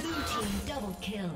Blue team double kill.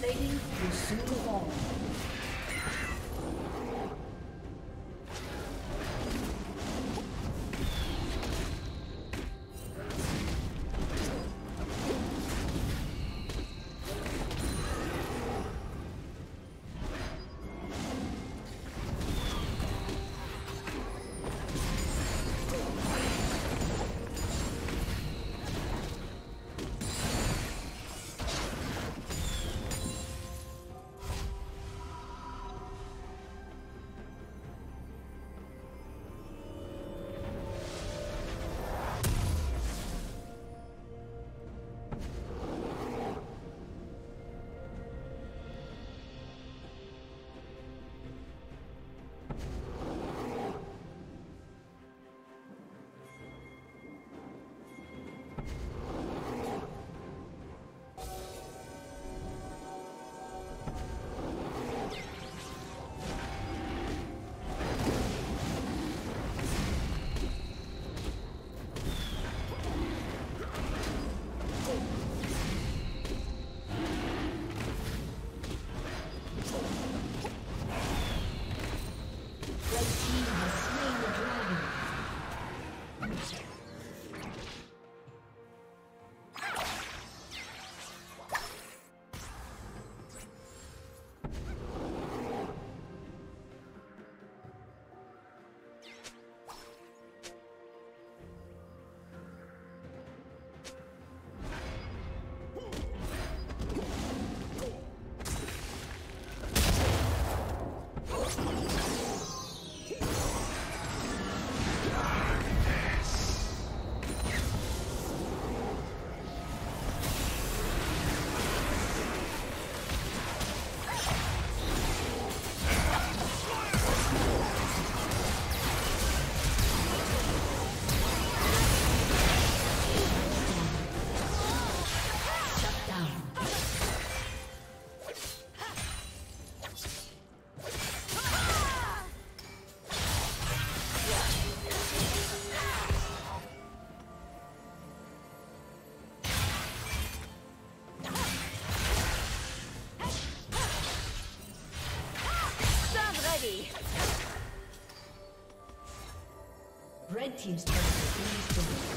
plating will soon fall. Red team's turret is destroyed.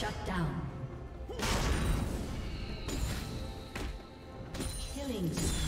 Shut down. Killing. Spree.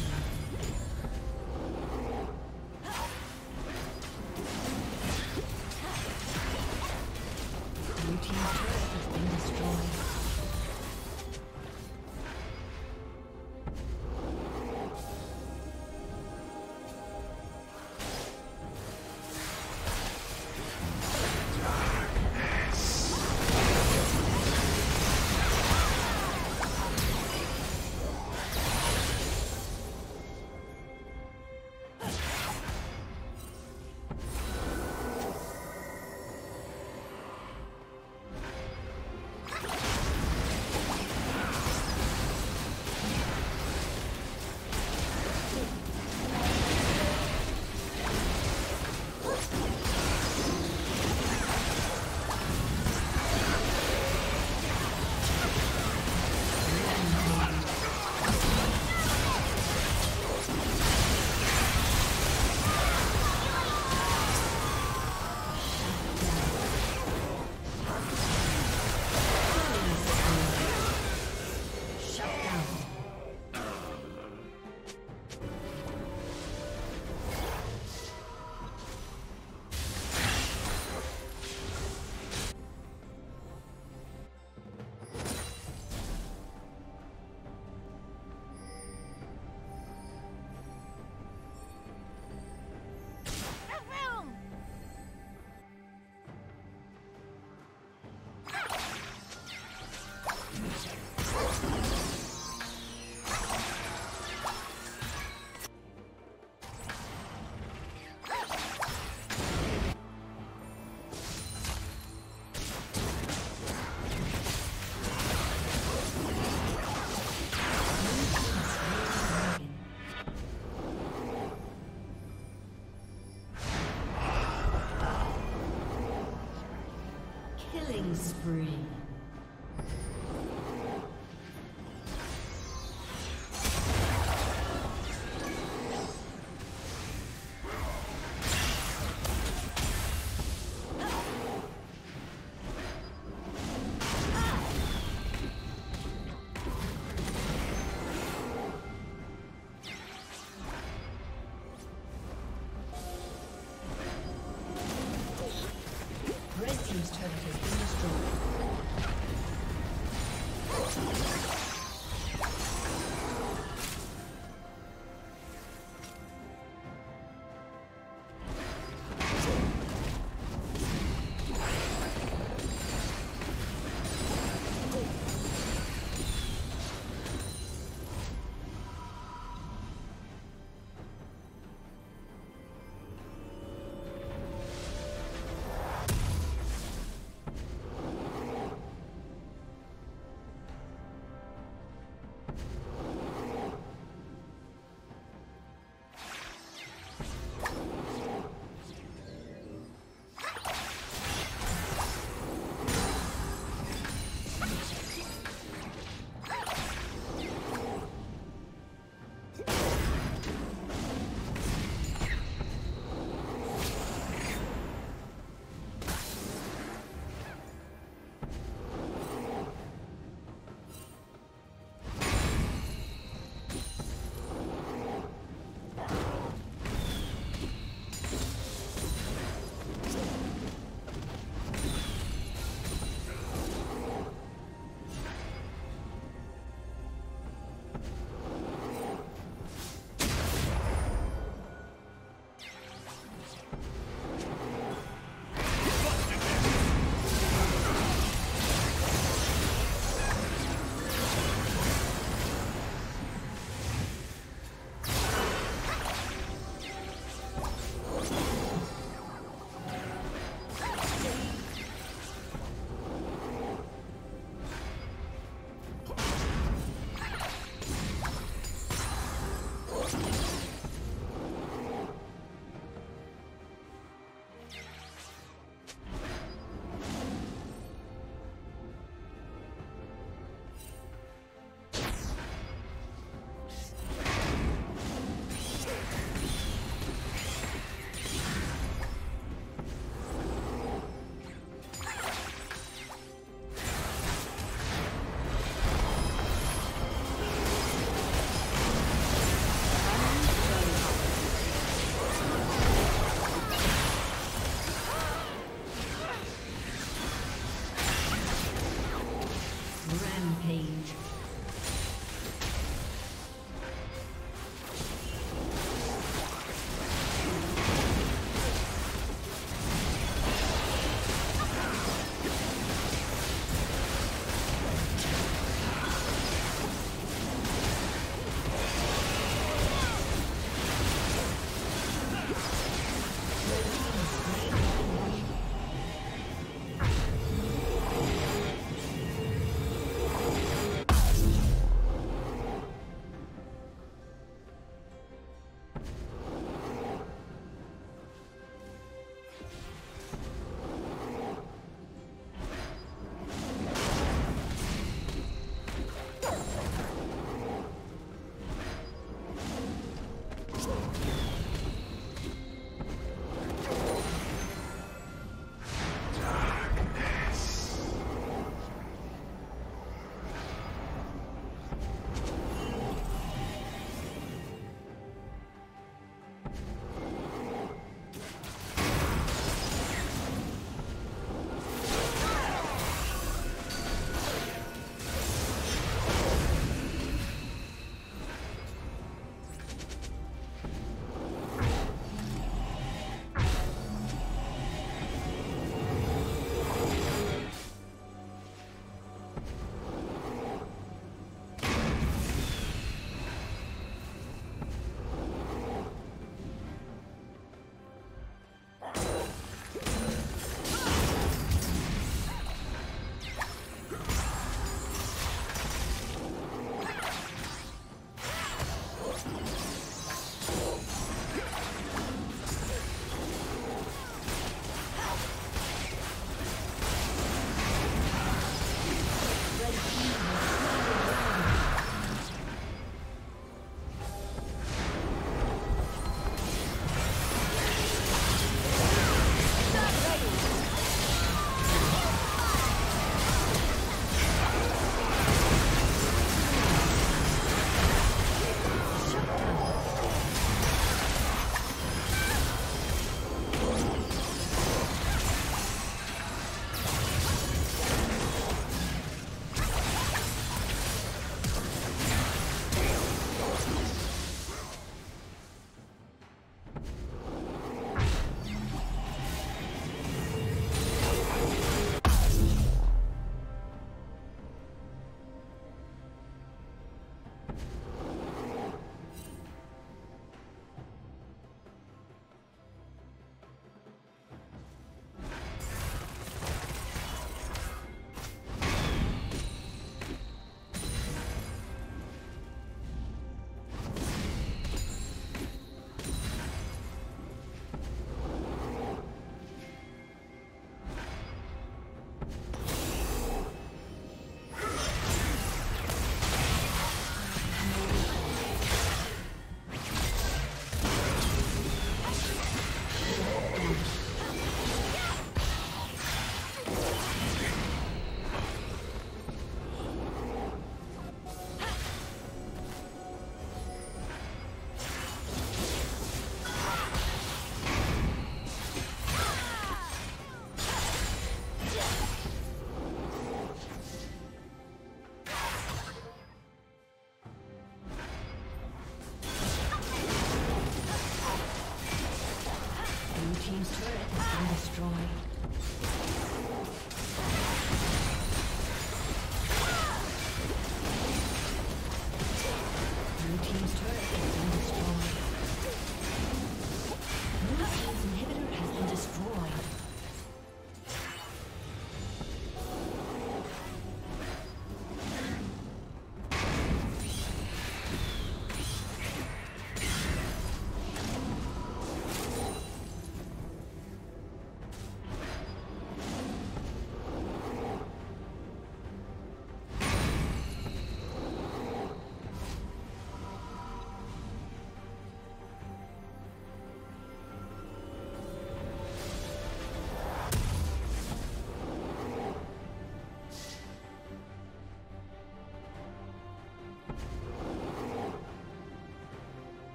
Rampage.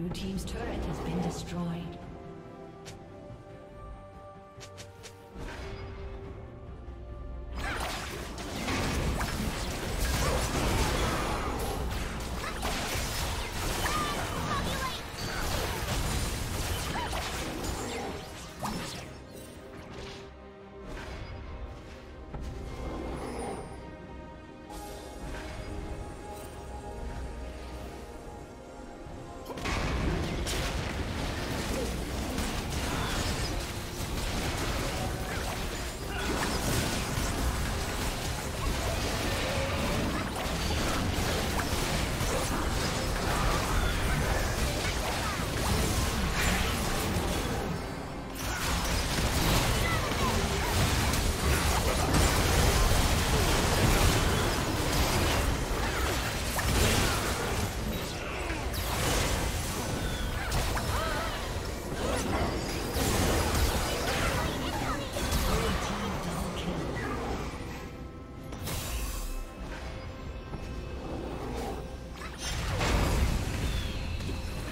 Blue team's turret has been destroyed.